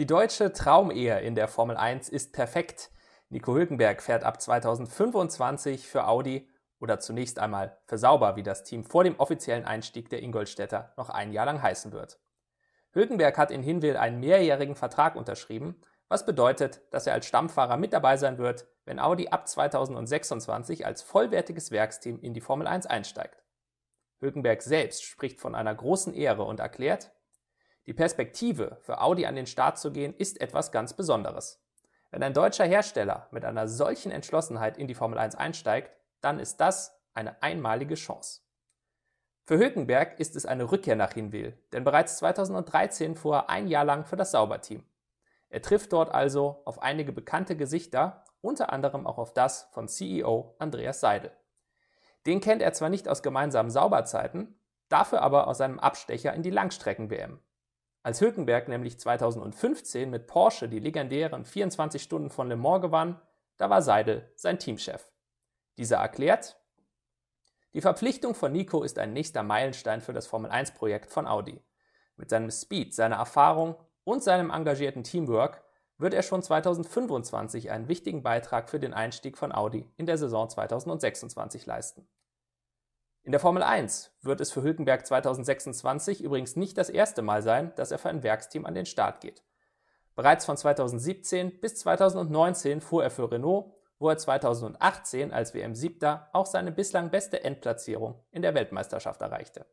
Die deutsche Traumehe in der Formel 1 ist perfekt. Nico Hülkenberg fährt ab 2025 für Audi oder zunächst einmal für Sauber, wie das Team vor dem offiziellen Einstieg der Ingolstädter noch ein Jahr lang heißen wird. Hülkenberg hat in Hinwil einen mehrjährigen Vertrag unterschrieben, was bedeutet, dass er als Stammfahrer mit dabei sein wird, wenn Audi ab 2026 als vollwertiges Werksteam in die Formel 1 einsteigt. Hülkenberg selbst spricht von einer großen Ehre und erklärt: Die Perspektive, für Audi an den Start zu gehen, ist etwas ganz Besonderes. Wenn ein deutscher Hersteller mit einer solchen Entschlossenheit in die Formel 1 einsteigt, dann ist das eine einmalige Chance. Für Hülkenberg ist es eine Rückkehr nach Hinwil, denn bereits 2013 fuhr er ein Jahr lang für das Sauber-Team. Er trifft dort also auf einige bekannte Gesichter, unter anderem auch auf das von CEO Andreas Seidl. Den kennt er zwar nicht aus gemeinsamen Sauber-Zeiten, dafür aber aus seinem Abstecher in die Langstrecken-WM. Als Hülkenberg nämlich 2015 mit Porsche die legendären 24 Stunden von Le Mans gewann, da war Seidl sein Teamchef. Dieser erklärt: Die Verpflichtung von Nico ist ein nächster Meilenstein für das Formel-1-Projekt von Audi. Mit seinem Speed, seiner Erfahrung und seinem engagierten Teamwork wird er schon 2025 einen wichtigen Beitrag für den Einstieg von Audi in der Saison 2026 leisten. In der Formel 1 wird es für Hülkenberg 2026 übrigens nicht das erste Mal sein, dass er für ein Werksteam an den Start geht. Bereits von 2017 bis 2019 fuhr er für Renault, wo er 2018 als WM-Siebter auch seine bislang beste Endplatzierung in der Weltmeisterschaft erreichte.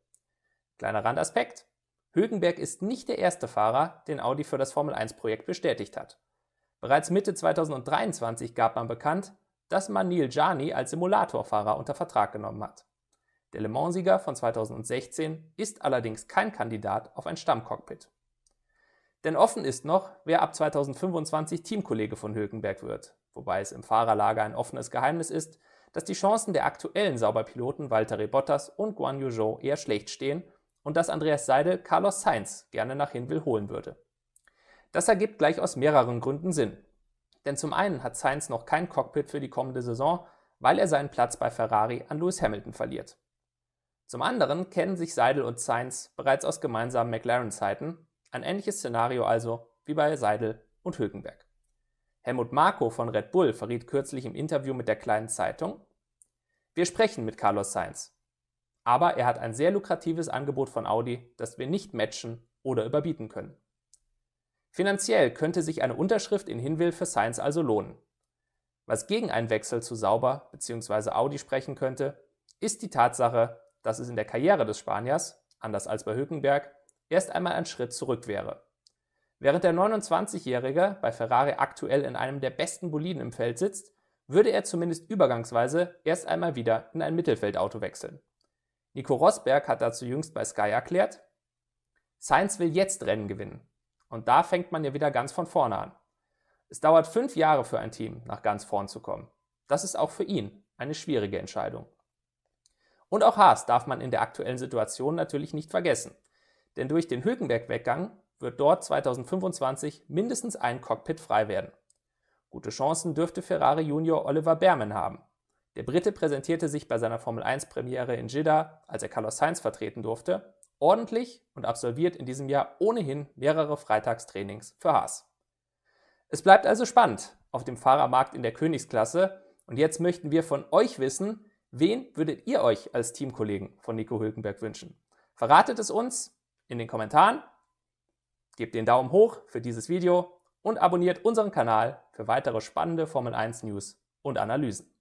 Kleiner Randaspekt: Hülkenberg ist nicht der erste Fahrer, den Audi für das Formel-1-Projekt bestätigt hat. Bereits Mitte 2023 gab man bekannt, dass man Neel Jani als Simulatorfahrer unter Vertrag genommen hat. Der Le Mans-Sieger von 2016 ist allerdings kein Kandidat auf ein Stammcockpit. Denn offen ist noch, wer ab 2025 Teamkollege von Hülkenberg wird, wobei es im Fahrerlager ein offenes Geheimnis ist, dass die Chancen der aktuellen Sauber-Piloten Walter Rebottas und Guan Zhou eher schlecht stehen und dass Andreas Seidl Carlos Sainz gerne nach Hinwil holen würde. Das ergibt gleich aus mehreren Gründen Sinn. Denn zum einen hat Sainz noch kein Cockpit für die kommende Saison, weil er seinen Platz bei Ferrari an Lewis Hamilton verliert. Zum anderen kennen sich Seidl und Sainz bereits aus gemeinsamen McLaren-Zeiten, ein ähnliches Szenario also wie bei Seidl und Hülkenberg. Helmut Marko von Red Bull verriet kürzlich im Interview mit der Kleinen Zeitung: Wir sprechen mit Carlos Sainz, aber er hat ein sehr lukratives Angebot von Audi, das wir nicht matchen oder überbieten können. Finanziell könnte sich eine Unterschrift in Hinwil für Sainz also lohnen. Was gegen einen Wechsel zu Sauber bzw. Audi sprechen könnte, ist die Tatsache, dass es in der Karriere des Spaniers, anders als bei Hülkenberg, erst einmal ein Schritt zurück wäre. Während der 29-Jährige bei Ferrari aktuell in einem der besten Boliden im Feld sitzt, würde er zumindest übergangsweise erst einmal wieder in ein Mittelfeldauto wechseln. Nico Rosberg hat dazu jüngst bei Sky erklärt: Sainz will jetzt Rennen gewinnen. Und da fängt man ja wieder ganz von vorne an. Es dauert 5 Jahre für ein Team, nach ganz vorn zu kommen. Das ist auch für ihn eine schwierige Entscheidung. Und auch Haas darf man in der aktuellen Situation natürlich nicht vergessen. Denn durch den Hülkenberg-Weggang wird dort 2025 mindestens ein Cockpit frei werden. Gute Chancen dürfte Ferrari Junior Oliver Bearman haben. Der Brite präsentierte sich bei seiner Formel-1-Premiere in Jeddah, als er Carlos Sainz vertreten durfte, ordentlich und absolviert in diesem Jahr ohnehin mehrere Freitagstrainings für Haas. Es bleibt also spannend auf dem Fahrermarkt in der Königsklasse. Und jetzt möchten wir von euch wissen: Wen würdet ihr euch als Teamkollegen von Nico Hülkenberg wünschen? Verratet es uns in den Kommentaren, gebt den Daumen hoch für dieses Video und abonniert unseren Kanal für weitere spannende Formel 1 News und Analysen.